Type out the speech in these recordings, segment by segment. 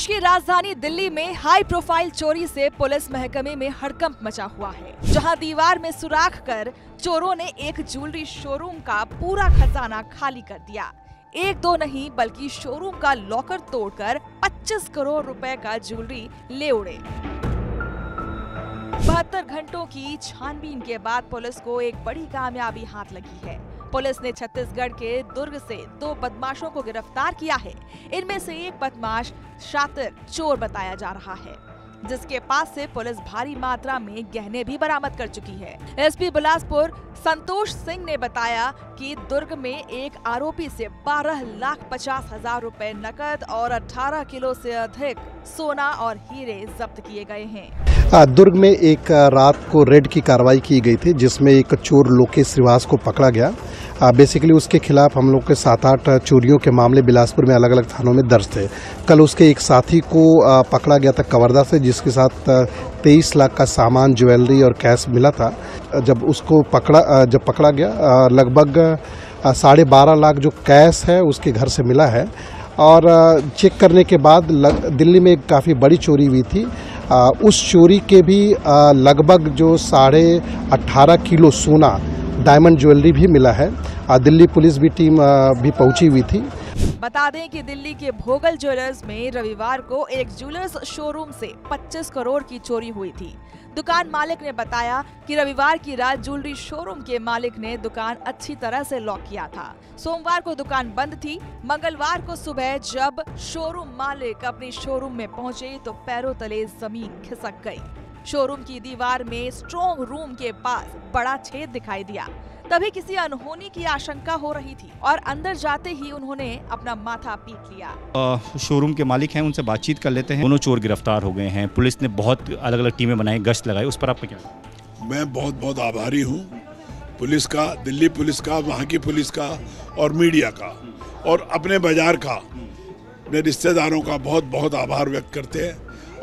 देश की राजधानी दिल्ली में हाई प्रोफाइल चोरी से पुलिस महकमे में हड़कंप मचा हुआ है, जहां दीवार में सुराख कर चोरों ने एक ज्वेलरी शोरूम का पूरा खजाना खाली कर दिया। एक दो नहीं बल्कि शोरूम का लॉकर तोड़कर 25 करोड़ रुपए का ज्वेलरी ले उड़े। 72 घंटों की छानबीन के बाद पुलिस को एक बड़ी कामयाबी हाथ लगी है। पुलिस ने छत्तीसगढ़ के दुर्ग से 2 बदमाशों को गिरफ्तार किया है। इनमें से एक बदमाश शातिर चोर बताया जा रहा है, जिसके पास से पुलिस भारी मात्रा में गहने भी बरामद कर चुकी है। एसपी बिलासपुर संतोष सिंह ने बताया कि दुर्ग में एक आरोपी से 12,50,000 रुपए नकद और 18 किलो से अधिक सोना और हीरे जब्त किए गए हैं। दुर्ग में एक रात को रेड की कार्रवाई की गई थी, जिसमें एक चोर लोकेश श्रीवास्तव को पकड़ा गया। बेसिकली उसके खिलाफ हम लोग के 7-8 चोरियों के मामले बिलासपुर में अलग अलग थानों में दर्ज थे। कल उसके एक साथी को पकड़ा गया था कवर्धा से, जिसके साथ 23 लाख का सामान, ज्वेलरी और कैश मिला था। जब उसको पकड़ा गया, लगभग 12.5 लाख जो कैश है उसके घर से मिला है। और चेक करने के बाद दिल्ली में एक काफ़ी बड़ी चोरी हुई थी, उस चोरी के भी लगभग जो 18.5 किलो सोना, डायमंड ज्वेलरी भी मिला है। दिल्ली पुलिस की टीम भी पहुंची हुई थी। बता दें कि दिल्ली के भोगल ज्वेलर्स में रविवार को एक ज्वेलर्स शोरूम से 25 करोड़ की चोरी हुई थी। दुकान मालिक ने बताया कि रविवार की रात ज्वेलरी शोरूम के मालिक ने दुकान अच्छी तरह से लॉक किया था। सोमवार को दुकान बंद थी। मंगलवार को सुबह जब शोरूम मालिक अपने शोरूम में पहुंचे तो पैरों तले जमीन खिसक गई। शोरूम की दीवार में स्ट्रॉन्ग रूम के पास बड़ा छेद दिखाई दिया। तभी किसी अनहोनी की आशंका हो रही थी और अंदर जाते ही उन्होंने अपना माथा पीट लिया। शोरूम के मालिक हैं, उनसे बातचीत कर लेते हैं। दोनों चोर गिरफ्तार हो गए हैं। पुलिस ने बहुत अलग अलग टीमें बनाई, गश्त लगाई। उस पर आपका क्या? मैं बहुत बहुत आभारी हूँ पुलिस का, दिल्ली पुलिस का, वहाँ की पुलिस का और मीडिया का और अपने बाजार का, मेरे रिश्तेदारों का बहुत बहुत आभार व्यक्त करते हैं।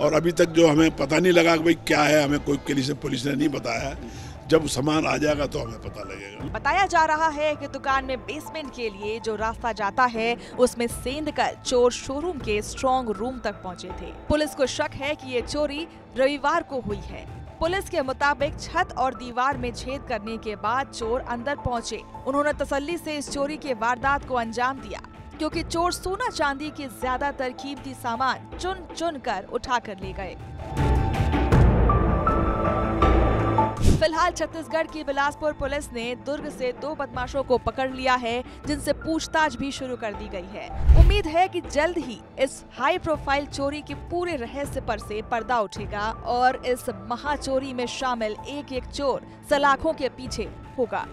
और अभी तक जो हमें पता नहीं लगा कि भाई क्या है, हमें कोई पुलिस ने नहीं बताया। जब सामान आ जाएगा तो हमें पता लगेगा। बताया जा रहा है कि दुकान में बेसमेंट के लिए जो रास्ता जाता है उसमें सेंध कर चोर शोरूम के स्ट्रॉन्ग रूम तक पहुंचे थे। पुलिस को शक है कि ये चोरी रविवार को हुई है। पुलिस के मुताबिक छत और दीवार में छेद करने के बाद चोर अंदर पहुँचे। उन्होंने तसल्ली से इस चोरी के वारदात को अंजाम दिया, क्योंकि चोर सोना चांदी के ज्यादातर कीमती सामान चुन चुन कर उठा कर ले गए। फिलहाल छत्तीसगढ़ की बिलासपुर पुलिस ने दुर्ग से 2 बदमाशों को पकड़ लिया है, जिनसे पूछताछ भी शुरू कर दी गई है। उम्मीद है कि जल्द ही इस हाई प्रोफाइल चोरी के पूरे रहस्य पर से पर्दा उठेगा और इस महाचोरी में शामिल एक-एक चोर सलाखों के पीछे होगा।